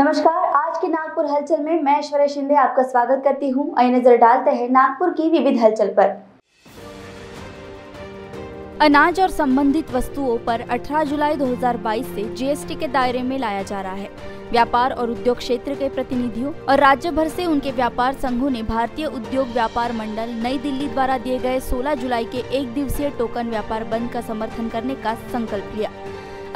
नमस्कार, आज के नागपुर हलचल में मैं ऐश्वर्य शिंदे आपका स्वागत करती हूं। आइए नजर डालते हैं नागपुर की विविध हलचल पर। अनाज और संबंधित वस्तुओं पर 18 जुलाई 2022 से जीएसटी के दायरे में लाया जा रहा है। व्यापार और उद्योग क्षेत्र के प्रतिनिधियों और राज्य भर से उनके व्यापार संघों ने भारतीय उद्योग व्यापार मंडल नई दिल्ली द्वारा दिए गए 16 जुलाई के एक दिवसीय टोकन व्यापार बंद का समर्थन करने का संकल्प लिया।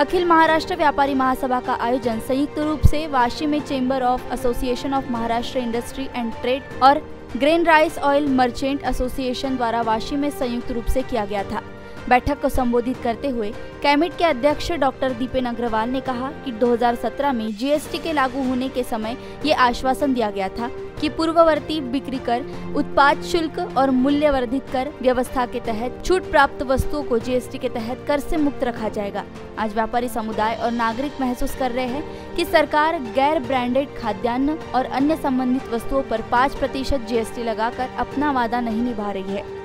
अखिल महाराष्ट्र व्यापारी महासभा का आयोजन संयुक्त रूप से वाशी में chamber of association of Maharashtra industry and trade और grain rice oil merchant association द्वारा वाशी में संयुक्त रूप से किया गया था। बैठक को संबोधित करते हुए कैबिनेट के अध्यक्ष डॉक्टर दीपेंद्र अग्रवाल ने कहा कि 2017 में जीएसटी के लागू होने के समय ये आश्वासन दिया गया था कि पूर्ववर्ती बिक्री कर, उत्पाद शुल्क और मूल्य वर्धित कर व्यवस्था के तहत छूट प्राप्त वस्तुओं को जीएसटी के तहत कर से मुक्त रखा जाएगा। आज व्यापारी समुदाय और नागरिक महसूस कर रहे हैं कि सरकार गैर ब्रांडेड खाद्यान्न और अन्य संबंधित वस्तुओं पर 5% जीएसटी लगाकर अपना वादा नहीं निभा रही है।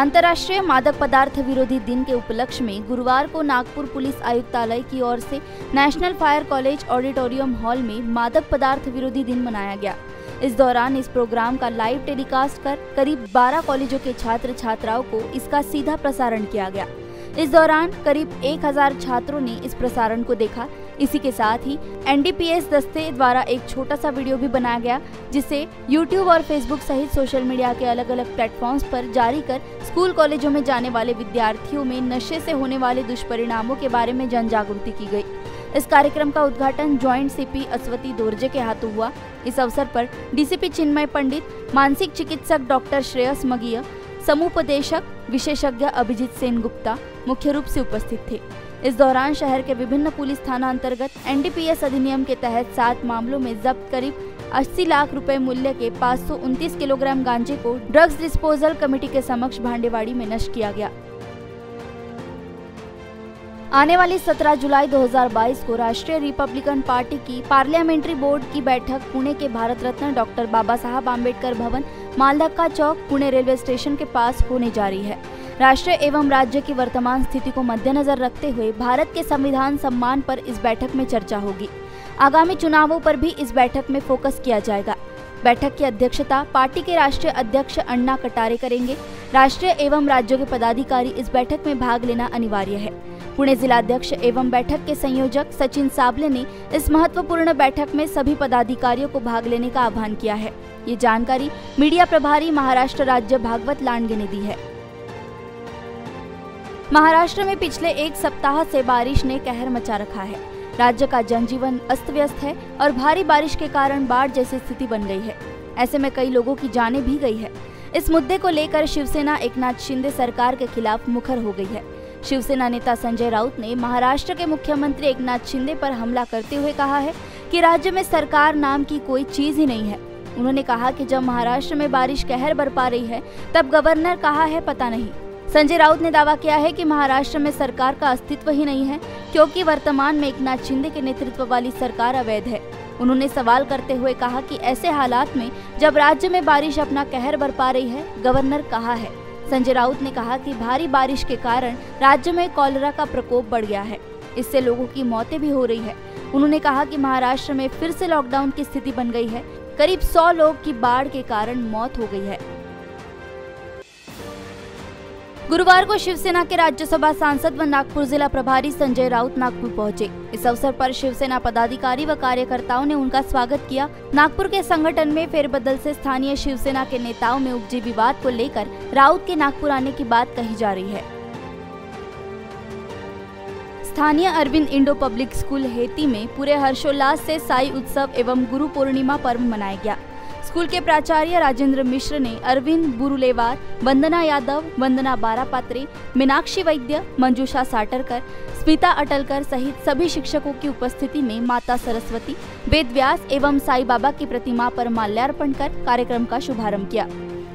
अंतर्राष्ट्रीय मादक पदार्थ विरोधी दिन के उपलक्ष्य में गुरुवार को नागपुर पुलिस आयुक्तालय की ओर से national fire college auditorium hall में मादक पदार्थ विरोधी दिन मनाया गया। इस दौरान इस प्रोग्राम का लाइव टेलीकास्ट कर करीब 12 कॉलेजों के छात्र छात्राओं को इसका सीधा प्रसारण किया गया। इस दौरान करीब 1000 छात्रों ने इस प्रसारण को देखा। इसी के साथ ही एनडीपीएस दस्ते द्वारा एक छोटा सा वीडियो भी बनाया गया, जिसे यूट्यूब और फेसबुक सहित सोशल मीडिया के अलग अलग प्लेटफॉर्म्स पर जारी कर स्कूल कॉलेजों में जाने वाले विद्यार्थियों में नशे से होने वाले दुष्परिणामों के बारे में जन जागरूकता की गई। इस कार्यक्रम का उद्घाटन जॉइंट सीपी अश्वती दौरजे के हाथों हुआ। इस अवसर पर डीसीपी चिन्मय पंडित, मानसिक चिकित्सक डॉक्टर श्रेयस मघीय, समुपदेशक विशेषज्ञ अभिजीत सेन गुप्ता मुख्य रूप से उपस्थित थे। इस दौरान शहर के विभिन्न पुलिस थाना अंतर्गत एनडीपीएस अधिनियम के तहत 7 मामलों में जब्त करीब 80 लाख रुपए मूल्य के 529 किलोग्राम गांजे को ड्रग्स डिस्पोजल कमेटी के समक्ष भांडेवाड़ी में नष्ट किया गया। आने वाली 17 जुलाई 2022 को राष्ट्रीय रिपब्लिकन पार्टी की पार्लियामेंट्री बोर्ड की बैठक पुणे के भारत रत्न डॉक्टर बाबा साहब आम्बेडकर भवन, मालधक्का चौक, पुणे रेलवे स्टेशन के पास होने जा रही है। राष्ट्रीय एवं राज्य की वर्तमान स्थिति को मद्देनजर रखते हुए भारत के संविधान सम्मान पर इस बैठक में चर्चा होगी। आगामी चुनावों पर भी इस बैठक में फोकस किया जाएगा। बैठक की अध्यक्षता पार्टी के राष्ट्रीय अध्यक्ष अन्ना कटारे करेंगे। राष्ट्रीय एवं राज्यों के पदाधिकारी इस बैठक में भाग लेना अनिवार्य है। पुणे जिलाध्यक्ष एवं बैठक के संयोजक सचिन साबले ने इस महत्वपूर्ण बैठक में सभी पदाधिकारियों को भाग लेने का आह्वान किया है। ये जानकारी मीडिया प्रभारी महाराष्ट्र राज्य भागवत लांडे ने दी है। महाराष्ट्र में पिछले एक सप्ताह से बारिश ने कहर मचा रखा है। राज्य का जनजीवन अस्त व्यस्त है और भारी बारिश के कारण बाढ़ जैसी स्थिति बन गई है। ऐसे में कई लोगों की जानें भी गई है। इस मुद्दे को लेकर शिवसेना एकनाथ शिंदे सरकार के खिलाफ मुखर हो गई है। शिवसेना नेता संजय राउत ने महाराष्ट्र के मुख्यमंत्री एकनाथ शिंदे पर हमला करते हुए कहा है कि राज्य में सरकार नाम की कोई चीज ही नहीं है। उन्होंने कहा कि जब महाराष्ट्र में बारिश कहर बरपा रही है तब गवर्नर कहा है पता नहीं। संजय राउत ने दावा किया है कि महाराष्ट्र में सरकार का अस्तित्व ही नहीं है, क्योंकि वर्तमान में एकनाथ शिंदे के नेतृत्व वाली सरकार अवैध है। उन्होंने सवाल करते हुए कहा कि ऐसे हालात में जब राज्य में बारिश अपना कहर बरपा रही है, गवर्नर कहां है। संजय राउत ने कहा कि भारी बारिश के कारण राज्य में कॉलरा का प्रकोप बढ़ गया है, इससे लोगों की मौतें भी हो रही है। उन्होंने कहा कि महाराष्ट्र में फिर से लॉकडाउन की स्थिति बन गई है। करीब 100 लोग की बाढ़ के कारण मौत हो गई है। गुरुवार को शिवसेना के राज्यसभा सांसद व नागपुर जिला प्रभारी संजय राउत नागपुर पहुंचे। इस अवसर पर शिवसेना पदाधिकारी व कार्यकर्ताओं ने उनका स्वागत किया। नागपुर के संगठन में फेरबदल से स्थानीय शिवसेना के नेताओं में उपजे विवाद को लेकर राउत के नागपुर आने की बात कही जा रही है। स्थानीय Arvind Indo public school Heti में पूरे हर्षोल्लास से साई उत्सव एवं गुरु पूर्णिमा पर्व मनाया गया। स्कूल के प्राचार्य राजेंद्र मिश्र ने अरविंद बुरुलेवार, वंदना यादव, वंदना बारापात्रे, मीनाक्षी वैद्य, मंजूषा साटरकर, स्मिता अटलकर सहित सभी शिक्षकों की उपस्थिति में माता सरस्वती, वेदव्यास एवं साईं बाबा की प्रतिमा पर माल्यार्पण कर कार्यक्रम का शुभारंभ किया।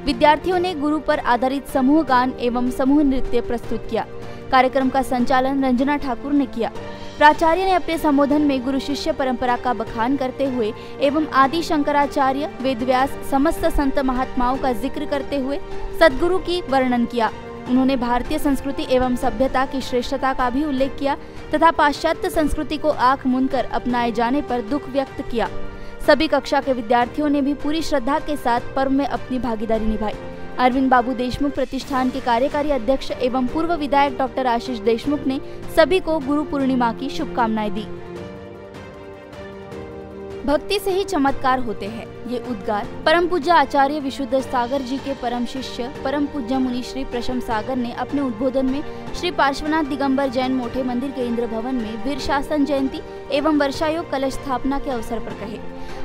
विद्यार्थियों ने गुरु पर आधारित समूह गान एवं समूह नृत्य प्रस्तुत किया। कार्यक्रम का संचालन रंजना ठाकुर ने किया। प्राचार्य ने अपने संबोधन में गुरु शिष्य परंपरा का बखान करते हुए एवं आदि शंकराचार्य, वेदव्यास, समस्त संत महात्माओं का जिक्र करते हुए सदगुरु की वर्णन किया। उन्होंने भारतीय संस्कृति एवं सभ्यता की श्रेष्ठता का भी उल्लेख किया। तथा पाश्चात्य संस्कृति को आंख मूंदकर अपनाए जाने पर दुख व्यक्त किया। सभी कक्षा के विद्यार्थियों ने भी पूरी श्रद्धा के साथ पर्व में अपनी भागीदारी निभाई। अरविंद बाबू देशमुख प्रतिष्ठान के कार्यकारी अध्यक्ष एवं पूर्व विधायक डॉक्टर आशीष देशमुख ने सभी को गुरु पूर्णिमा की शुभकामनाएं दी। भक्ति से ही चमत्कार होते हैं, ये उद्गार परम पूज्य आचार्य विशुद्ध सागर जी के परम शिष्य परम पूज्य मुनि श्री प्रशम सागर ने अपने उद्बोधन में श्री पार्श्वनाथ दिगंबर जैन मोठे मंदिर के इंद्र भवन में वीर शासन जयंती एवं वर्षायोग कलश स्थापना के अवसर पर कहे।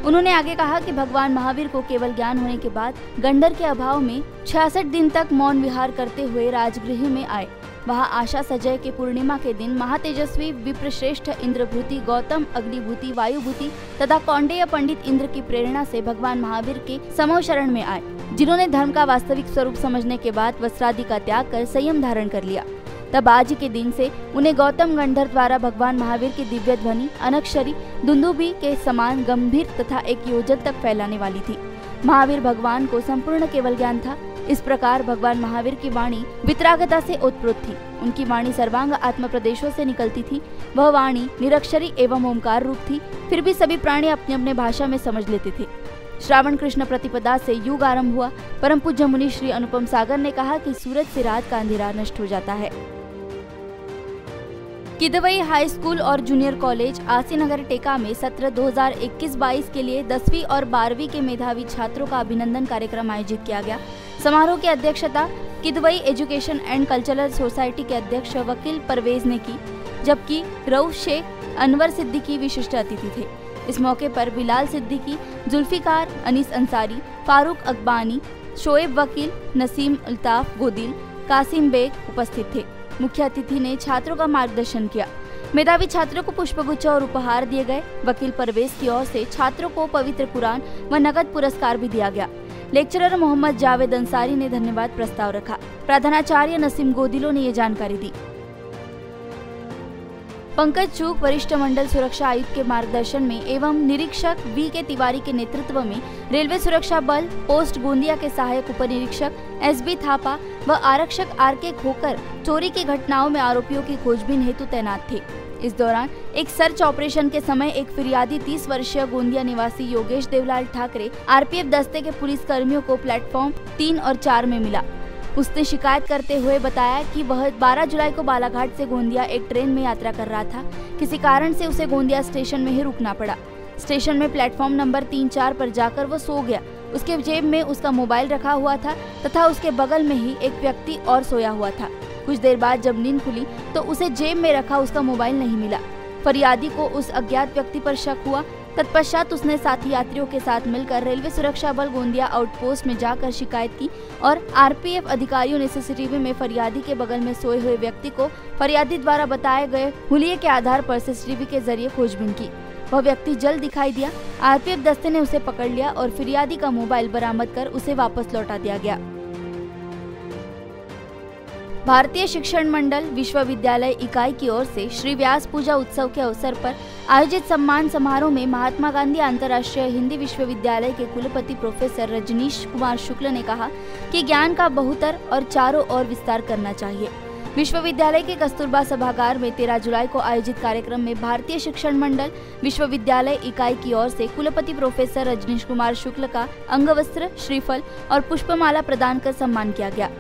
उन्होंने आगे कहा कि भगवान महावीर को केवल ज्ञान होने के बाद गंडर के अभाव में 66 दिन तक मौन विहार करते हुए राजगृह में आए। वहाँ आशा सजय के पूर्णिमा के दिन महातेजस्वी विप्रश्रेष्ठ इंद्रभूति गौतम अग्निभूति वायुभूति तथा कौंडेय पंडित इंद्र की प्रेरणा से भगवान महावीर के समो शरण में आए, जिन्होंने धर्म का वास्तविक स्वरूप समझने के बाद वस्त्रादि का त्याग कर संयम धारण कर लिया। तब आज के दिन से उन्हें गौतम गंधर्व द्वारा भगवान महावीर की दिव्य ध्वनि अनक्षरी दुंदुबी के समान गंभीर तथा एक योजन तक फैलाने वाली थी। महावीर भगवान को संपूर्ण केवल ज्ञान था। इस प्रकार भगवान महावीर की वाणी वितरागता से ओतप्रोत थी। उनकी वाणी सर्वांग आत्म प्रदेशों से निकलती थी। वह वाणी निरक्षरी एवं ओंकार रूप थी, फिर भी सभी प्राणी अपने अपने भाषा में समझ लेते थे। श्रावण कृष्ण प्रतिपदा से युग आरंभ हुआ। परम पूज्य मुनि श्री अनुपम सागर ने कहा कि सूरज से रात का अंधेरा नष्ट हो जाता है। किदवई हाई स्कूल और जूनियर कॉलेज आसीनगर टेका में सत्र 2021-22 के लिए 10वीं और 12वीं के मेधावी छात्रों का अभिनंदन कार्यक्रम आयोजित किया गया। समारोह की अध्यक्षता Kidwai education and cultural society के अध्यक्ष वकील परवेज ने की, जबकि रऊफ शेख अनवर सिद्दीकी विशिष्ट अतिथि थे। इस मौके पर बिलाल सिद्दीकी, जुल्फिकार, अनीस अंसारी, फारूक अकबानी, शोएब वकील, नसीम अल्ताफ गोदिल, कासिम बेग उपस्थित थे। मुख्य अतिथि ने छात्रों का मार्गदर्शन किया। मेधावी छात्रों को पुष्पगुच्छ और उपहार दिए गए। वकील परवेज की ओर से छात्रों को पवित्र कुरान व नगद पुरस्कार भी दिया गया। लेक्चरर मोहम्मद जावेद अंसारी ने धन्यवाद प्रस्ताव रखा। प्रधानाचार्य नसीम गोदिलो ने ये जानकारी दी। पंकज चूक वरिष्ठ मंडल सुरक्षा आयुक्त के मार्गदर्शन में एवं निरीक्षक वी के तिवारी के नेतृत्व में रेलवे सुरक्षा बल पोस्ट गोंदिया के सहायक उपनिरीक्षक एसबी थापा व आरक्षक आरके खोकर चोरी की घटनाओं में आरोपियों की खोजबीन हेतु तैनात थे। इस दौरान एक सर्च ऑपरेशन के समय एक फिरियादी 30 वर्षीय गोंदिया निवासी योगेश देवलाल ठाकरे आरपीएफ दस्ते के पुलिस कर्मियों को प्लेटफॉर्म 3 और 4 में मिला। उसने शिकायत करते हुए बताया कि वह 12 जुलाई को बालाघाट से गोंदिया एक ट्रेन में यात्रा कर रहा था। किसी कारण से उसे गोंदिया स्टेशन में ही रुकना पड़ा। स्टेशन में प्लेटफॉर्म नंबर 3-4 पर जाकर वो सो गया। उसके जेब में उसका मोबाइल रखा हुआ था तथा उसके बगल में ही एक व्यक्ति और सोया हुआ था। कुछ देर बाद जब नींद खुली तो उसे जेब में रखा उसका मोबाइल नहीं मिला। फरियादी को उस अज्ञात व्यक्ति पर शक हुआ। तत्पश्चात उसने साथी यात्रियों के साथ मिलकर रेलवे सुरक्षा बल गोंदिया आउटपोस्ट में जाकर शिकायत की और आरपीएफ अधिकारियों ने सीसीटीवी में फरियादी के बगल में सोए हुए व्यक्ति को फरियादी द्वारा बताए गए हुलिये के आधार पर सीसीटीवी के जरिए खोजबीन की। वह व्यक्ति जल्द दिखाई दिया। आरपीएफ दस्ते ने उसे पकड़ लिया और फरियादी का मोबाइल बरामद कर उसे वापस लौटा दिया गया। भारतीय शिक्षण मंडल विश्वविद्यालय इकाई की ओर से श्री व्यास पूजा उत्सव के अवसर पर आयोजित सम्मान समारोह में महात्मा गांधी अंतर्राष्ट्रीय हिंदी विश्वविद्यालय के कुलपति प्रोफेसर रजनीश कुमार शुक्ल ने कहा कि ज्ञान का बहुतर और चारों ओर विस्तार करना चाहिए। विश्वविद्यालय के कस्तूरबा सभागार में 13 जुलाई को आयोजित कार्यक्रम में भारतीय शिक्षण मंडल विश्वविद्यालय इकाई की ओर से कुलपति प्रोफेसर रजनीश कुमार शुक्ल का अंगवस्त्र, श्रीफल और पुष्पमाला प्रदान कर सम्मान किया गया।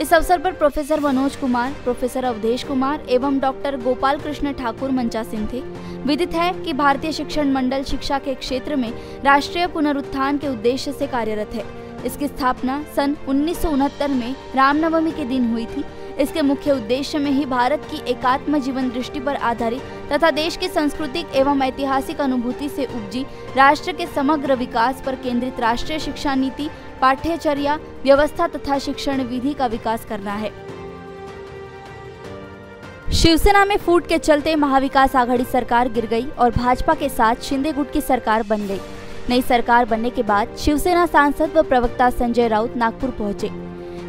इस अवसर पर प्रोफेसर मनोज कुमार, प्रोफेसर अवधेश कुमार एवं डॉक्टर गोपाल कृष्ण ठाकुर मंचासीन थे। विदित है कि भारतीय शिक्षण मंडल शिक्षा के क्षेत्र में राष्ट्रीय पुनरुत्थान के उद्देश्य से कार्यरत है। इसकी स्थापना सन 1969 में रामनवमी के दिन हुई थी। इसके मुख्य उद्देश्य में ही भारत की एकात्म जीवन दृष्टि पर आधारित तथा देश की सांस्कृतिक एवं ऐतिहासिक अनुभूति से उपजी राष्ट्र के समग्र विकास पर केंद्रित राष्ट्रीय शिक्षा नीति, पाठ्यचर्या, व्यवस्था तथा शिक्षण विधि का विकास करना है। शिवसेना में फूट के चलते महाविकास आघाड़ी सरकार गिर गई और भाजपा के साथ शिंदे गुट की सरकार बन गई। नई सरकार बनने के बाद शिवसेना सांसद व प्रवक्ता संजय राउत नागपुर पहुंचे।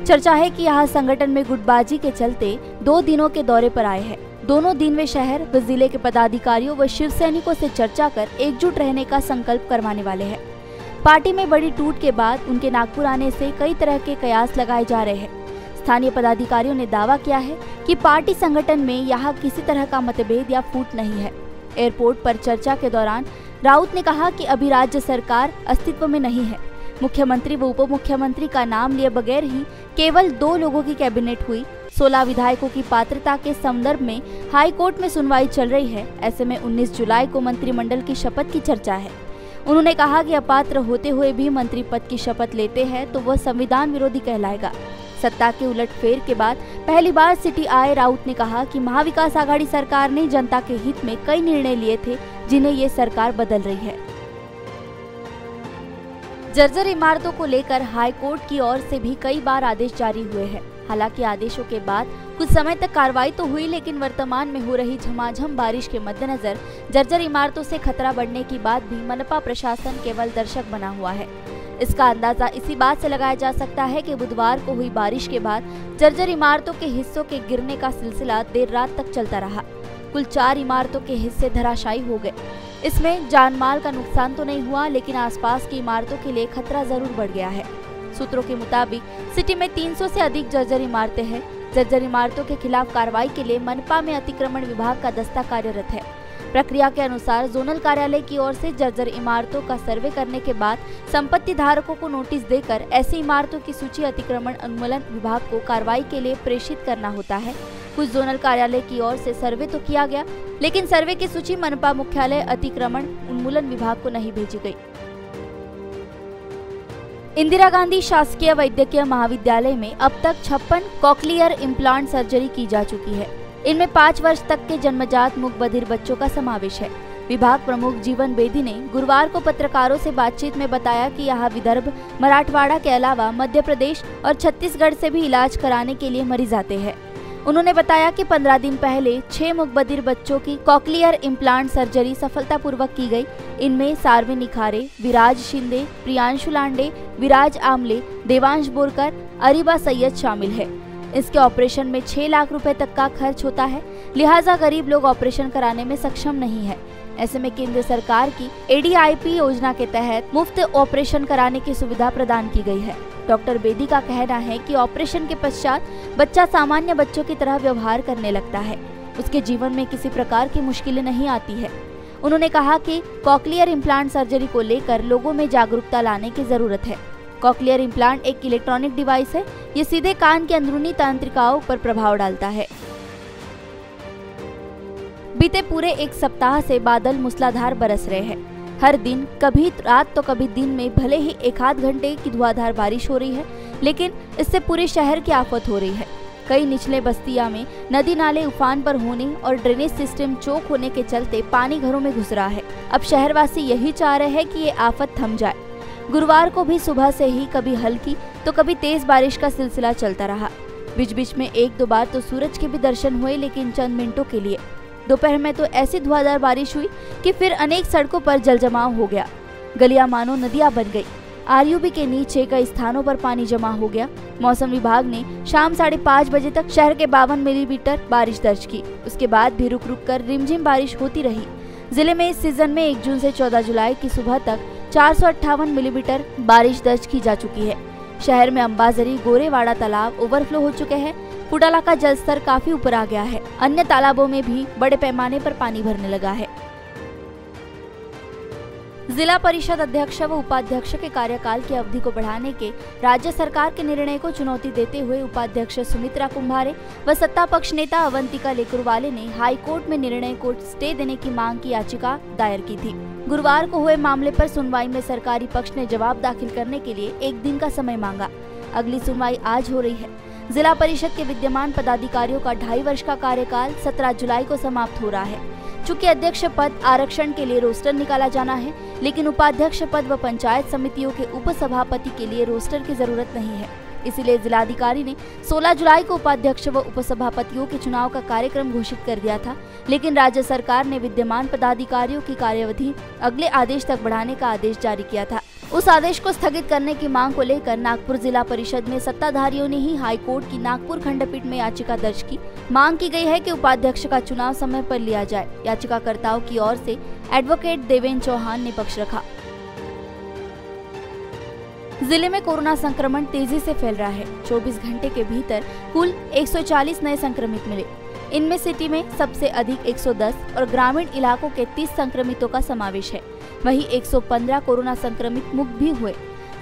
चर्चा है कि यहाँ संगठन में गुटबाजी के चलते 2 दिनों के दौरे पर आए हैं। दोनों दिन वे शहर व जिले के पदाधिकारियों व शिव सैनिकों से चर्चा कर एकजुट रहने का संकल्प करवाने वाले हैं। पार्टी में बड़ी टूट के बाद उनके नागपुर आने से कई तरह के कयास लगाए जा रहे हैं। स्थानीय पदाधिकारियों ने दावा किया है कि पार्टी संगठन में यहाँ किसी तरह का मतभेद या फूट नहीं है। एयरपोर्ट पर चर्चा के दौरान राउत ने कहा कि अभी राज्य सरकार अस्तित्व में नहीं है। मुख्यमंत्री व उप मुख्यमंत्री का नाम लिए बगैर ही केवल 2 लोगों की कैबिनेट हुई। 16 विधायकों की पात्रता के संदर्भ में हाई कोर्ट में सुनवाई चल रही है। ऐसे में 19 जुलाई को मंत्रिमंडल की शपथ की चर्चा है। उन्होंने कहा कि अपात्र होते हुए भी मंत्री पद की शपथ लेते हैं तो वह संविधान विरोधी कहलाएगा। सत्ता के उलटफेर के बाद पहली बार सिटी आए राउत ने कहा कि महाविकास आघाड़ी सरकार ने जनता के हित में कई निर्णय लिए थे, जिन्हें ये सरकार बदल रही है। जर्जर इमारतों को लेकर हाई कोर्ट की ओर से भी कई बार आदेश जारी हुए हैं। हालांकि आदेशों के बाद कुछ समय तक कार्रवाई तो हुई, लेकिन वर्तमान में हो रही झमाझम बारिश के मद्देनजर जर्जर इमारतों से खतरा बढ़ने की बात भी मनपा प्रशासन केवल दर्शक बना हुआ है। इसका अंदाजा इसी बात से लगाया जा सकता है कि बुधवार को हुई बारिश के बाद जर्जर इमारतों के हिस्सों के गिरने का सिलसिला देर रात तक चलता रहा। कुल 4 इमारतों के हिस्से धराशायी हो गए। इसमें जानमाल का नुकसान तो नहीं हुआ, लेकिन आसपास की इमारतों के लिए खतरा जरूर बढ़ गया है। सूत्रों के मुताबिक सिटी में 300 से अधिक जर्जर इमारतें हैं। जर्जर इमारतों के खिलाफ कार्रवाई के लिए मनपा में अतिक्रमण विभाग का दस्ता कार्यरत है। प्रक्रिया के अनुसार जोनल कार्यालय की ओर से जर्जर इमारतों का सर्वे करने के बाद संपत्ति धारकों को नोटिस देकर ऐसी इमारतों की सूची अतिक्रमण उन्मूलन विभाग को कार्रवाई के लिए प्रेषित करना होता है। कुछ जोनल कार्यालय की ओर से सर्वे तो किया गया, लेकिन सर्वे की सूची मनपा मुख्यालय अतिक्रमण उन्मूलन विभाग को नहीं भेजी गयी। इंदिरा गांधी शासकीय वैद्यकीय महाविद्यालय में अब तक 56 कॉकलियर इम्प्लांट सर्जरी की जा चुकी है। इनमें 5 वर्ष तक के जन्मजात मूक बधिर बच्चों का समावेश है। विभाग प्रमुख जीवन बेदी ने गुरुवार को पत्रकारों से बातचीत में बताया कि यहाँ विदर्भ, मराठवाड़ा के अलावा मध्य प्रदेश और छत्तीसगढ़ से भी इलाज कराने के लिए मरीज आते हैं। उन्होंने बताया कि 15 दिन पहले 6 मूक बधिर बच्चों की कॉकलियर इम्प्लांट सर्जरी सफलतापूर्वक की गई। इनमें सार्वे निखारे, विराज शिंदे, प्रियांशु लांडे, विराज आमले, देवांश बोरकर, अरीबा सैयद शामिल है। इसके ऑपरेशन में 6 लाख रुपए तक का खर्च होता है, लिहाजा गरीब लोग ऑपरेशन कराने में सक्षम नहीं है। ऐसे में केंद्र सरकार की एडीआईपी योजना के तहत मुफ्त ऑपरेशन कराने की सुविधा प्रदान की गई है। डॉक्टर बेदी का कहना है कि ऑपरेशन के पश्चात बच्चा सामान्य बच्चों की तरह व्यवहार करने लगता है, उसके जीवन में किसी प्रकार की मुश्किलें नहीं आती है। उन्होंने कहा कि कॉकलियर इम्प्लांट सर्जरी को लेकर लोगों में जागरूकता लाने की जरूरत है। कॉकलियर इम्प्लांट एक इलेक्ट्रॉनिक डिवाइस है, ये सीधे कान के अंदरूनी तंत्रिकाओं पर प्रभाव डालता है। बीते पूरे 1 सप्ताह से बादल मूसलाधार बरस रहे हैं। हर दिन, कभी रात तो कभी दिन में भले ही 1 आध घंटे की धुआंधार बारिश हो रही है, लेकिन इससे पूरे शहर की आफत हो रही है। कई निचले बस्तियां में नदी नाले उफान पर होने और ड्रेनेज सिस्टम चौक होने के चलते पानी घरों में घुस रहा है। अब शहरवासी यही चाह रहे हैं कि ये आफत थम जाए। गुरुवार को भी सुबह से ही कभी हल्की तो कभी तेज बारिश का सिलसिला चलता रहा। बीच बीच में 1-2 बार तो सूरज के भी दर्शन हुए, लेकिन चंद मिनटों के लिए। दोपहर में तो ऐसी धुआंधार बारिश हुई कि फिर अनेक सड़कों पर जलजमाव हो गया। गलियां मानो नदियां बन गई। आरयूबी के नीचे कई स्थानों पर पानी जमा हो गया। मौसम विभाग ने शाम 5:30 बजे तक शहर के 52 मिलीमीटर बारिश दर्ज की। उसके बाद भी रुक रुक कर रिमझिम बारिश होती रही। जिले में इस सीजन में 1 जून से 14 जुलाई की सुबह तक 458 मिलीमीटर बारिश दर्ज की जा चुकी है। शहर में अंबाझरी, गोरेवाड़ा तालाब ओवरफ्लो हो चुके हैं। कुडाला का जलस्तर काफी ऊपर आ गया है। अन्य तालाबों में भी बड़े पैमाने पर पानी भरने लगा है। जिला परिषद अध्यक्ष व उपाध्यक्ष के कार्यकाल की अवधि को बढ़ाने के राज्य सरकार के निर्णय को चुनौती देते हुए उपाध्यक्ष सुमित्रा कुंभारे व सत्ता पक्ष नेता अवंतिका लेकुरवाले ने हाईकोर्ट में निर्णय को स्टे देने की मांग की याचिका दायर की थी। गुरुवार को हुए मामले पर सुनवाई में सरकारी पक्ष ने जवाब दाखिल करने के लिए 1 दिन का समय मांगा। अगली सुनवाई आज हो रही है। जिला परिषद के विद्यमान पदाधिकारियों का 2.5 वर्ष का कार्यकाल 17 जुलाई को समाप्त हो रहा है। चूँकि अध्यक्ष पद आरक्षण के लिए रोस्टर निकाला जाना है, लेकिन उपाध्यक्ष पद व पंचायत समितियों के उपसभापति के लिए रोस्टर की जरूरत नहीं है। इसीलिए जिलाधिकारी ने 16 जुलाई को उपाध्यक्ष व उपसभापतियों के चुनाव का कार्यक्रम घोषित कर दिया था, लेकिन राज्य सरकार ने विद्यमान पदाधिकारियों की कार्यावधि अगले आदेश तक बढ़ाने का आदेश जारी किया था। उस आदेश को स्थगित करने की मांग को लेकर नागपुर जिला परिषद में सत्ताधारियों ने ही हाईकोर्ट की नागपुर खंडपीठ में याचिका दर्ज की। मांग की गई है कि उपाध्यक्ष का चुनाव समय पर लिया जाए। याचिकाकर्ताओं की ओर से एडवोकेट देवेंद्र चौहान ने पक्ष रखा। जिले में कोरोना संक्रमण तेजी से फैल रहा है। 24 घंटे के भीतर कुल 140 नए संक्रमित मिले। इनमें सिटी में सबसे अधिक 110 और ग्रामीण इलाकों के 30 संक्रमितों का समावेश है। वहीं 115 कोरोना संक्रमित मुक्त भी हुए।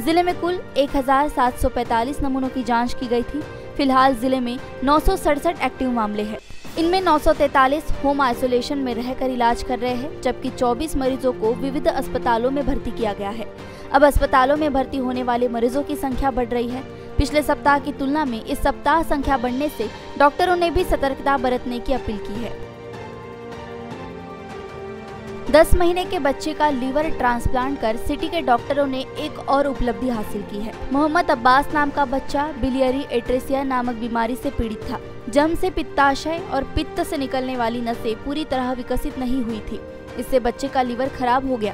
जिले में कुल 1745 नमूनों की जांच की गई थी। फिलहाल जिले में 967 एक्टिव मामले हैं। इनमें 943 होम आइसोलेशन में रहकर इलाज कर रहे हैं, जबकि 24 मरीजों को विविध अस्पतालों में भर्ती किया गया है। अब अस्पतालों में भर्ती होने वाले मरीजों की संख्या बढ़ रही है। पिछले सप्ताह की तुलना में इस सप्ताह संख्या बढ़ने से डॉक्टरों ने भी सतर्कता बरतने की अपील की है। 10 महीने के बच्चे का लीवर ट्रांसप्लांट कर सिटी के डॉक्टरों ने एक और उपलब्धि हासिल की है। मोहम्मद अब्बास नाम का बच्चा बिलियरी एट्रेसिया नामक बीमारी से पीड़ित था। जन्म से पित्ताशय और पित्त से निकलने वाली नसें पूरी तरह विकसित नहीं हुई थी। इससे बच्चे का लीवर खराब हो गया।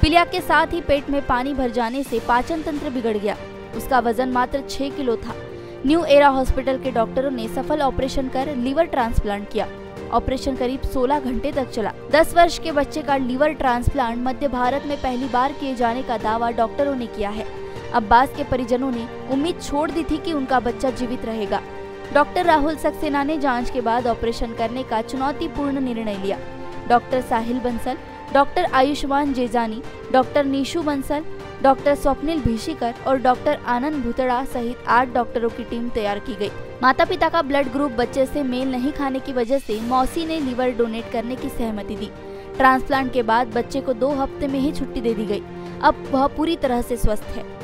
पीलिया के साथ ही पेट में पानी भर जाने से पाचन तंत्र बिगड़ गया। उसका वजन मात्र 6 किलो था। न्यू एरा हॉस्पिटल के डॉक्टरों ने सफल ऑपरेशन कर लीवर ट्रांसप्लांट किया। ऑपरेशन करीब 16 घंटे तक चला। 10 वर्ष के बच्चे का लीवर ट्रांसप्लांट मध्य भारत में पहली बार किए जाने का दावा डॉक्टरों ने किया है। अब्बास के परिजनों ने उम्मीद छोड़ दी थी कि उनका बच्चा जीवित रहेगा। डॉक्टर राहुल सक्सेना ने जांच के बाद ऑपरेशन करने का चुनौतीपूर्ण निर्णय लिया। Doctor Sahil Bansal, doctor Ayushman Jejani, doctor Nishu Bansal, doctor Swapnil Bhishikar और डॉक्टर आनंद भुतड़ा सहित 8 डॉक्टरों की टीम तैयार की गई। माता पिता का ब्लड ग्रुप बच्चे से मेल नहीं खाने की वजह से मौसी ने लीवर डोनेट करने की सहमति दी। ट्रांसप्लांट के बाद बच्चे को 2 हफ्ते में ही छुट्टी दे दी गई। अब वह पूरी तरह से स्वस्थ है।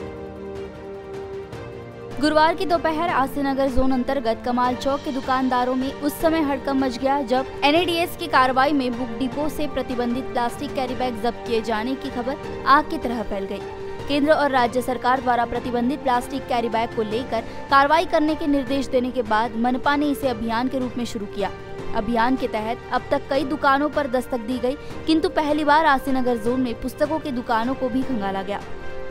गुरुवार की दोपहर आसीनगर जोन अंतर्गत कमाल चौक के दुकानदारों में उस समय हड़कंप मच गया जब एनडीपीएस की कार्रवाई में बुक डिपो से प्रतिबंधित प्लास्टिक कैरी बैग जब्त किए जाने की खबर आग की तरह फैल गई। केंद्र और राज्य सरकार द्वारा प्रतिबंधित प्लास्टिक कैरी बैग को लेकर कार्रवाई करने के निर्देश देने के बाद मनपा ने इसे अभियान के रूप में शुरू किया। अभियान के तहत अब तक कई दुकानों पर दस्तक दी गई, किंतु पहली बार आसीनगर जोन में पुस्तकों की दुकानों को भी खंगाला गया।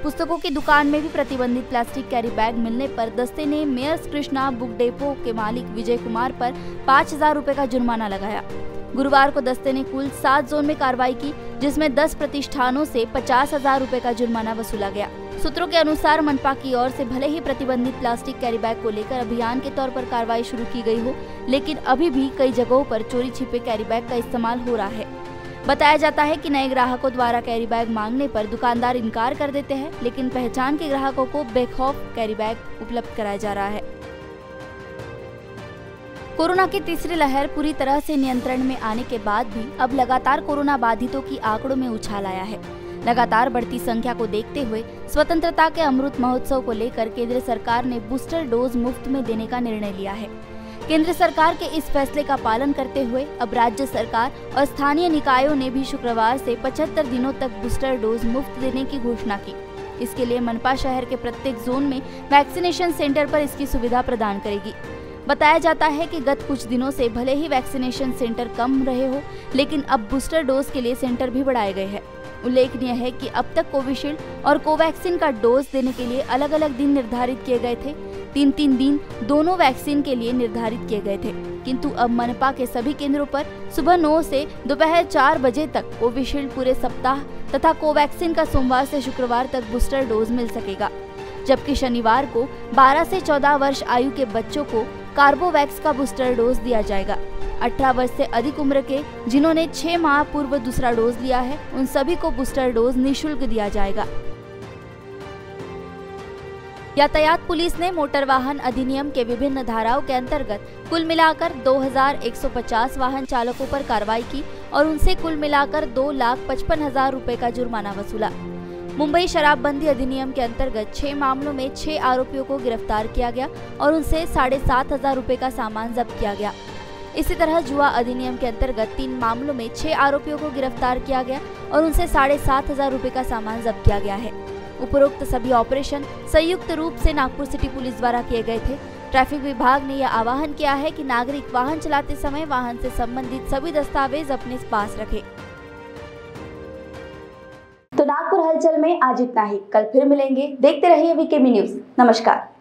पुस्तकों की दुकान में भी प्रतिबंधित प्लास्टिक कैरी बैग मिलने पर दस्ते ने मेयर्स कृष्णा बुक डेपो के मालिक विजय कुमार पर 5,000 रुपये का जुर्माना लगाया। गुरुवार को दस्ते ने कुल 7 जोन में कार्रवाई की, जिसमें 10 प्रतिष्ठानों से 50,000 रुपए का जुर्माना वसूला गया। सूत्रों के अनुसार मनपा की ओर से भले ही प्रतिबंधित प्लास्टिक कैरी बैग को लेकर अभियान के तौर पर कार्रवाई शुरू की गई हो, लेकिन अभी भी कई जगहों पर चोरी छिपे कैरी बैग का इस्तेमाल हो रहा है। बताया जाता है कि नए ग्राहकों द्वारा कैरी बैग मांगने पर दुकानदार इनकार कर देते हैं, लेकिन पहचान के ग्राहकों को बेखौफ कैरी बैग उपलब्ध कराया जा रहा है। कोरोना की तीसरी लहर पूरी तरह से नियंत्रण में आने के बाद भी अब लगातार कोरोना बाधितों की आंकड़ों में उछाल आया है। लगातार बढ़ती संख्या को देखते हुए स्वतंत्रता के अमृत महोत्सव को लेकर केंद्र सरकार ने बूस्टर डोज मुफ्त में देने का निर्णय लिया है। केंद्र सरकार के इस फैसले का पालन करते हुए अब राज्य सरकार और स्थानीय निकायों ने भी शुक्रवार से 75 दिनों तक बूस्टर डोज मुफ्त देने की घोषणा की। इसके लिए मनपा शहर के प्रत्येक जोन में वैक्सीनेशन सेंटर पर इसकी सुविधा प्रदान करेगी। बताया जाता है कि गत कुछ दिनों से भले ही वैक्सीनेशन सेंटर कम रहे हो, लेकिन अब बूस्टर डोज के लिए सेंटर भी बढ़ाए गए हैं। उल्लेखनीय है कि अब तक कोविशील्ड और कोवैक्सीन का डोज देने के लिए अलग अलग दिन निर्धारित किए गए थे। 3-3 दिन दोनों वैक्सीन के लिए निर्धारित किए गए थे, किंतु अब मनपा के सभी केंद्रों पर सुबह 9 से दोपहर 4 बजे तक कोविशील्ड पूरे सप्ताह तथा कोवैक्सीन का सोमवार से शुक्रवार तक बूस्टर डोज मिल सकेगा, जबकि शनिवार को 12 से 14 वर्ष आयु के बच्चों को कार्बोवैक्स का बूस्टर डोज दिया जाएगा। 18 वर्ष से अधिक उम्र के जिन्होंने 6 माह पूर्व दूसरा डोज लिया है, उन सभी को बूस्टर डोज निःशुल्क दिया जाएगा। यातायात पुलिस ने मोटर वाहन अधिनियम के विभिन्न धाराओं के अंतर्गत कुल मिलाकर 2150 वाहन चालकों पर कार्रवाई की और उनसे कुल मिलाकर 2,55,000 रुपए का जुर्माना वसूला। मुंबई शराबबंदी अधिनियम के अंतर्गत 6 मामलों में 6 आरोपियों को गिरफ्तार किया गया और उनसे 7,500 रुपए का सामान जब्त किया गया। इसी तरह जुआ अधिनियम के अंतर्गत 3 मामलों में 6 आरोपियों को गिरफ्तार किया गया और उनसे 7,500 रुपए का सामान जब्त किया गया है। उपरोक्त सभी ऑपरेशन संयुक्त रूप से नागपुर सिटी पुलिस द्वारा किए गए थे। ट्रैफिक विभाग ने यह आह्वान किया है कि नागरिक वाहन चलाते समय वाहन से संबंधित सभी दस्तावेज अपने पास रखें। तो नागपुर हलचल में आज इतना ही। कल फिर मिलेंगे। देखते रहिए वीकेबी न्यूज। नमस्कार।